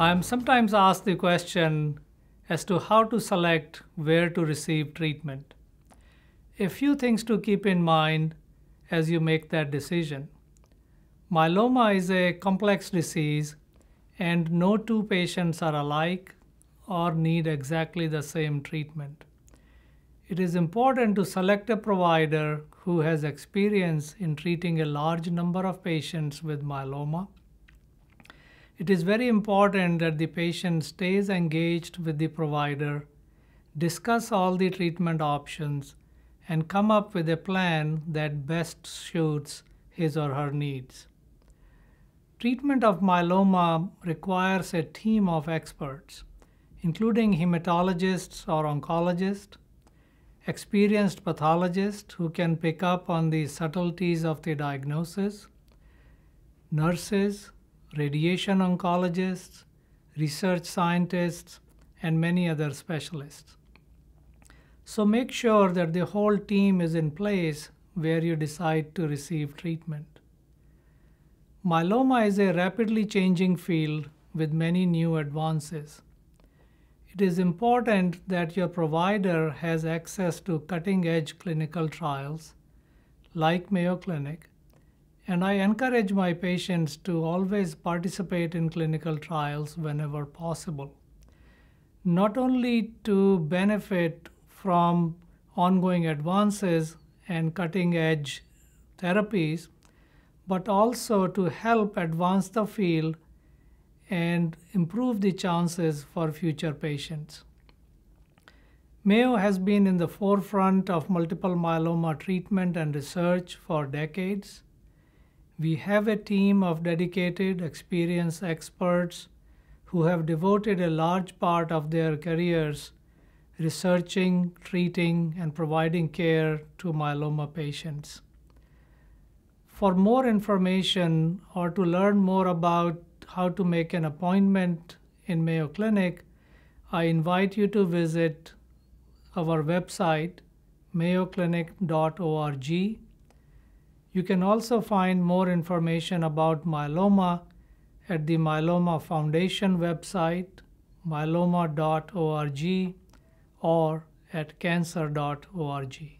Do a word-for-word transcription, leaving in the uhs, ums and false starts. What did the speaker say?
I'm sometimes asked the question as to how to select where to receive treatment. A few things to keep in mind as you make that decision. Myeloma is a complex disease, and no two patients are alike or need exactly the same treatment. It is important to select a provider who has experience in treating a large number of patients with myeloma. It is very important that the patient stays engaged with the provider, discuss all the treatment options, and come up with a plan that best suits his or her needs. Treatment of myeloma requires a team of experts, including hematologists or oncologists, experienced pathologists who can pick up on the subtleties of the diagnosis, nurses, radiation oncologists, research scientists, and many other specialists. So make sure that the whole team is in place where you decide to receive treatment. Myeloma is a rapidly changing field with many new advances. It is important that your provider has access to cutting-edge clinical trials like Mayo Clinic, and I encourage my patients to always participate in clinical trials whenever possible, not only to benefit from ongoing advances and cutting-edge therapies, but also to help advance the field and improve the chances for future patients. Mayo has been in the forefront of multiple myeloma treatment and research for decades. We have a team of dedicated, experienced experts who have devoted a large part of their careers researching, treating, and providing care to myeloma patients. For more information or to learn more about how to make an appointment in Mayo Clinic, I invite you to visit our website, mayo clinic dot org. You can also find more information about myeloma at the Myeloma Foundation website, myeloma dot org, or at cancer dot org.